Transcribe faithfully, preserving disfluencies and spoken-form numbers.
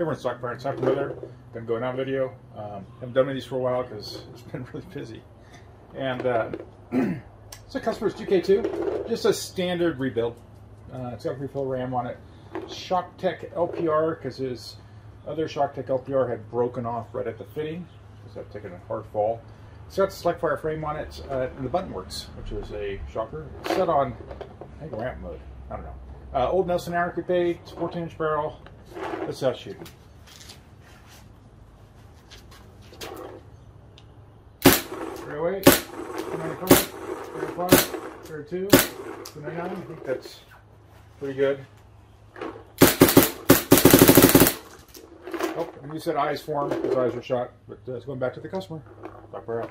Hey, we're in Stock Parents, talking weather. Been going on video. Um, haven't done these for a while because it's been really busy. And uh, so Customer's two K two, just a standard rebuild. Uh, it's got a refill RAM on it. Shock Tech L P R, because his other Shock Tech L P R had broken off right at the fitting, because I've taken a hard fall. It's got a select fire frame on it, uh, and the button works, which is a shocker. It's set on, I think, ramp mode. I don't know. Uh, old Nelson iron coupe, it's fourteen inch barrel. Let's out shoot. three oh eight, three ninety-five, three oh two, two ninety-nine. I think that's pretty good. Oh, and you said eyes form because eyes are shot, but uh, it's going back to the customer. Back barrel.